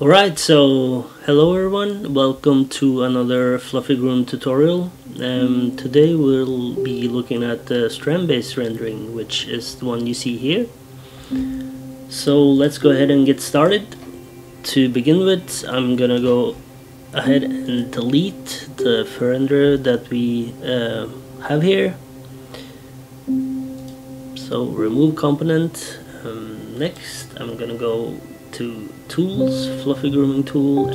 Alright, so hello everyone, welcome to another Fluffy Groom tutorial. Today we'll be looking at the strand based rendering, which is the one you see here. So let's go ahead and get started. To begin with, I'm gonna go ahead and delete the fur render that we have here. So remove component. Next I'm gonna go to tools, fluffy grooming tool,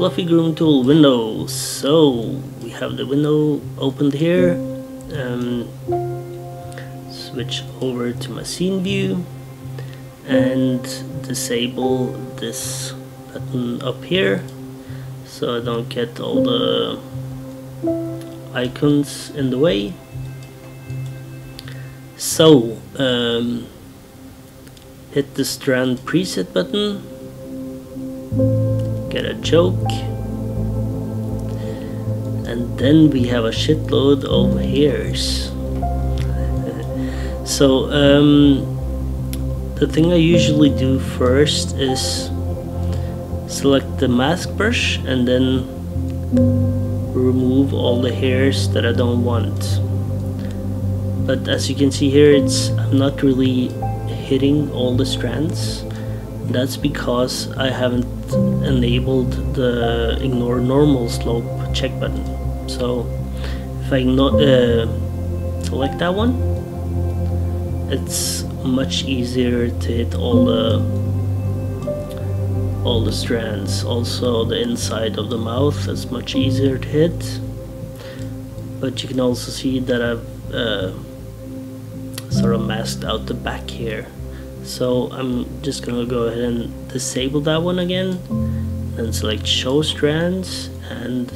window. So we have the window opened here. Switch over to my scene view and disable this button up here so I don't get all the icons in the way. So hit the strand preset button, get a choke, and then we have a shitload of hairs. So the thing I usually do first is select the mask brush and then remove all the hairs that I don't want. But as you can see here, I'm not really hitting all the strands. That's because I haven't enabled the ignore normal slope check button. So if I select that one, it's much easier to hit all the strands. Also the inside of the mouth is much easier to hit, but you can also see that I've sort of masked out the back here. So I'm just gonna go ahead and disable that one again and select show strands and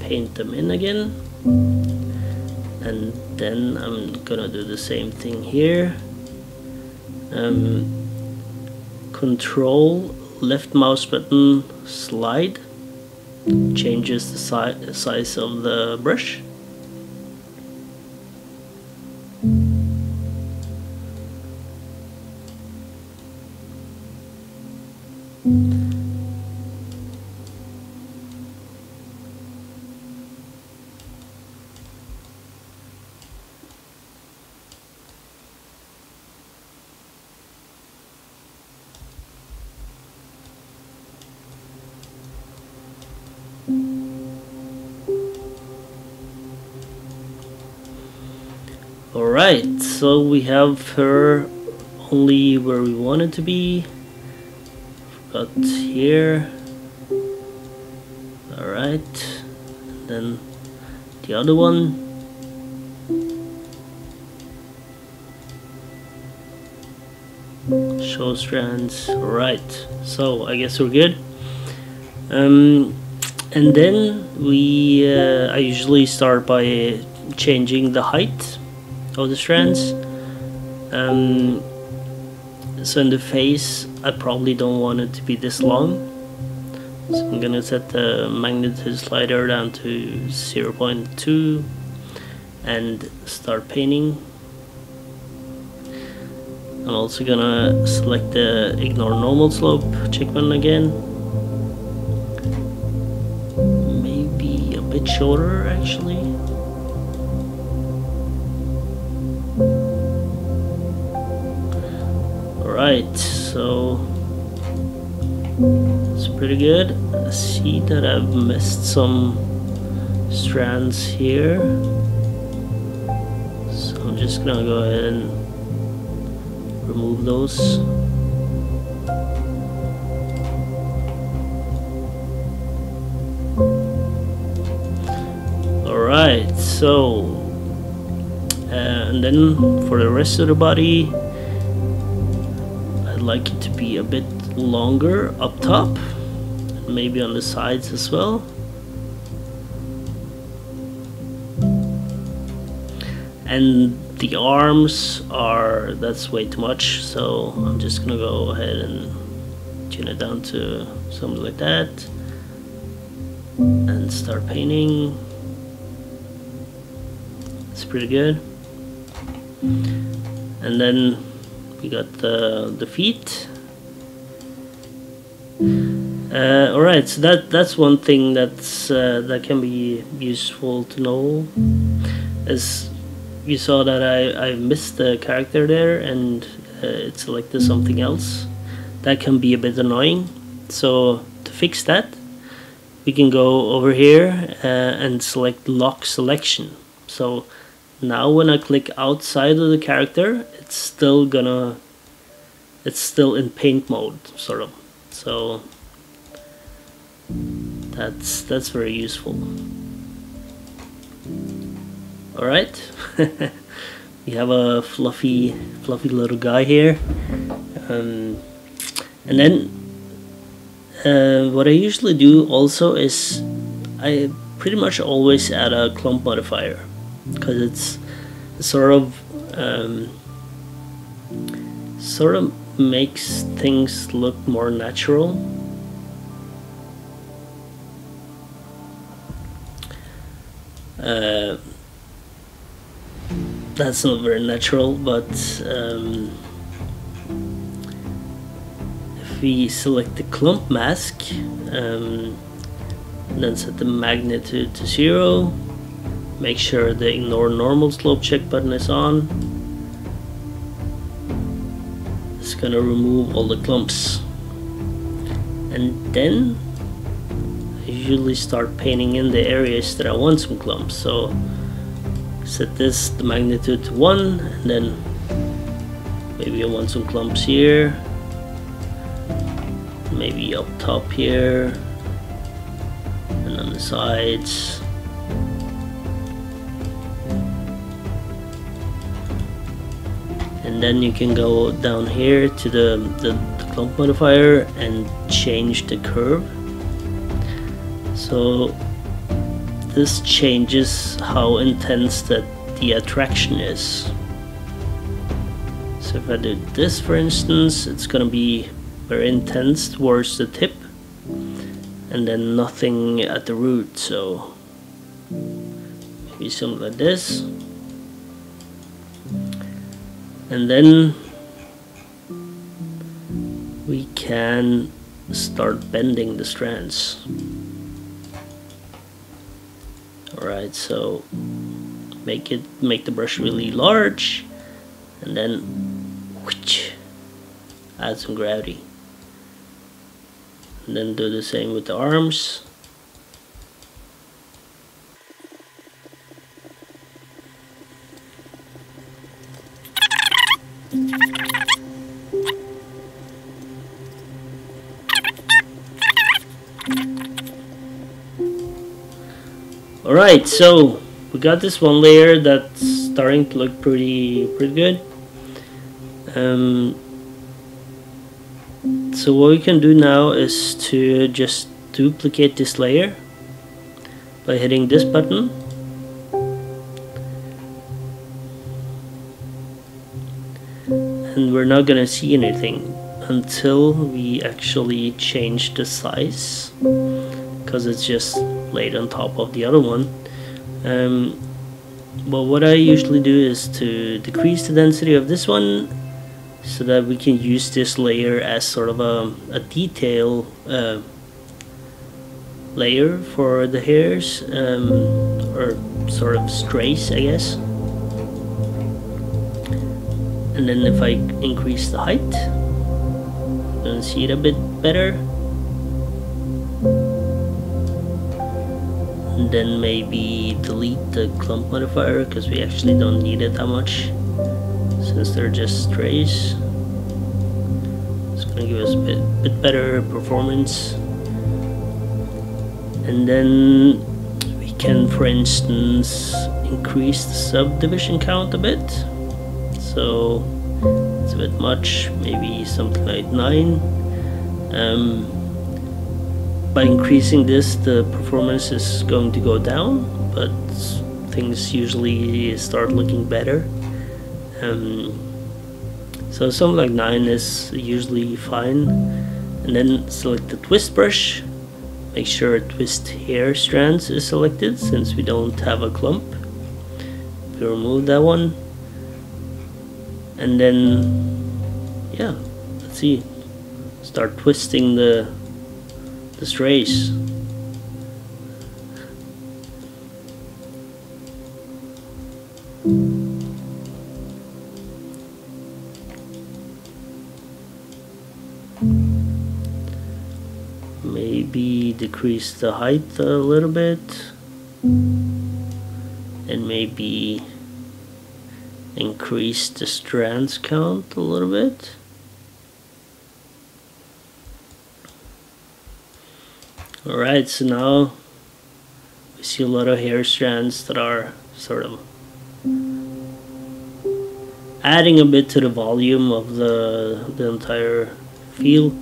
paint them in again, and then I'm gonna do the same thing here. Control left mouse button slide changes the size of the brush. Alright, so we have her only where we want it to be. Forgot here. Alright, then the other one. Show strands. Alright, so I guess we're good. And then we I usually start by changing the height of the strands. So in the face I probably don't want it to be this long, so I'm gonna set the magnitude slider down to 0.2 and start painting. I'm also gonna select the ignore normal slope check button again, maybe a bit shorter actually. Right, so it's pretty good. I see that I've missed some strands here, so I'm just gonna go ahead and remove those. Alright, so and then for the rest of the body, like it to be a bit longer up top, maybe on the sides as well. And the arms are, that's way too much, so I'm just gonna go ahead and tune it down to something like that and start painting. It's pretty good. And then we got the feet. All right, so that's one thing that's that can be useful to know. As you saw that I missed the character there and it selected something else. That can be a bit annoying. So to fix that, we can go over here and select lock selection. So now when I click outside of the character, it's still in paint mode, sort of. So that's very useful. All right, we have a fluffy little guy here, and then what I usually do also is I pretty much always add a clump modifier, because it's sort of makes things look more natural. That's not very natural, but if we select the clump mask, then set the magnitude to 0, make sure the ignore normal slope check button is on, it's gonna remove all the clumps, and then I usually start painting in the areas that I want some clumps. So set this, the magnitude to 1, and then maybe I want some clumps here, maybe up top here, and on the sides. And then you can go down here to the clump modifier and change the curve. So this changes how intense that the attraction is. So if I do this, for instance, it's gonna be very intense towards the tip and then nothing at the root. So maybe something like this. And then we can start bending the strands. Alright, so make the brush really large, and then whoosh, add some gravity, and then do the same with the arms. Alright, so we got this one layer that's starting to look pretty good. So what we can do now is to just duplicate this layer by hitting this button. And we're not gonna see anything until we actually change the size, because it's just laid on top of the other one. But what I usually do is to decrease the density of this one so that we can use this layer as sort of a detail layer for the hairs, or sort of strays, I guess. And then if I increase the height, you can see it a bit better. And then maybe delete the clump modifier, because we actually don't need it that much since they're just strays. It's gonna give us a bit better performance. And then we can, for instance, increase the subdivision count a bit. So it's a bit much, maybe something like 9. By increasing this, the performance is going to go down, but things usually start looking better. So something like 9 is usually fine. And then select the twist brush. Make sure twist hair strands is selected, since we don't have a clump. We remove that one. And then, yeah, let's see. Start twisting the the strays. Maybe decrease the height a little bit, and maybe increase the strands count a little bit. Alright, so now we see a lot of hair strands that are sort of adding a bit to the volume of the entire feel.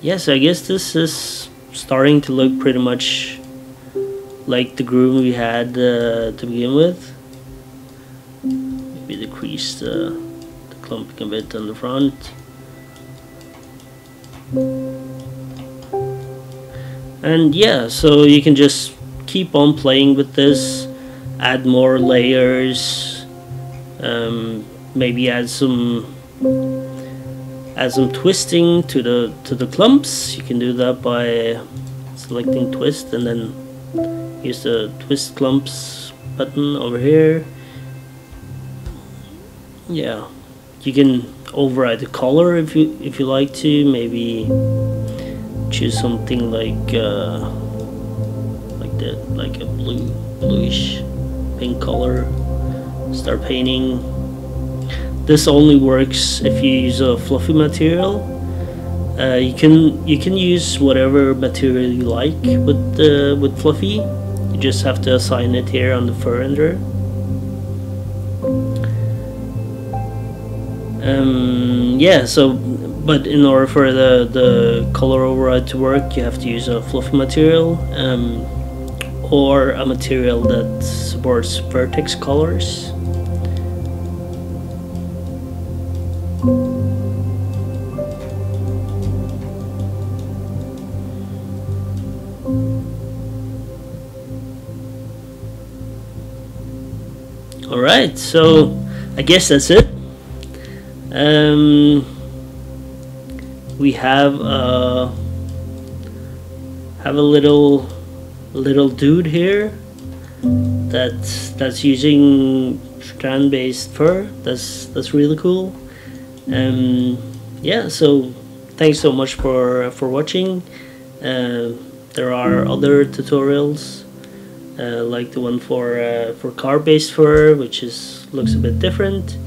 Yes, I guess this is starting to look pretty much like the groom we had to begin with. Maybe decrease the clumping a bit on the front. And yeah, so you can just keep on playing with this, add more layers, maybe add some twisting to the clumps. You can do that by selecting twist and then use the twist clumps button over here. Yeah, you can override the color if you like to. Maybe choose something like a bluish pink color. Start painting. This only works if you use a fluffy material. You can use whatever material you like with fluffy. You just have to assign it here on the fur render. Yeah, so but in order for the color override to work, you have to use a fluffy material, or a material that supports vertex colors. All right, so I guess that's it. We have a little dude here that's using strand based fur. That's really cool. Yeah, so thanks so much for watching. There are other tutorials, like the one for card-based fur, which looks a bit different.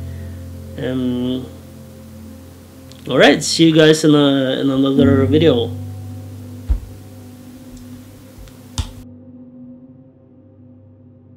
Alright, see you guys in another video.